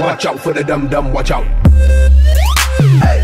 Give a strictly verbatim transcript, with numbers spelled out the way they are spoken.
Watch out for the dum-dum, watch out. Hey.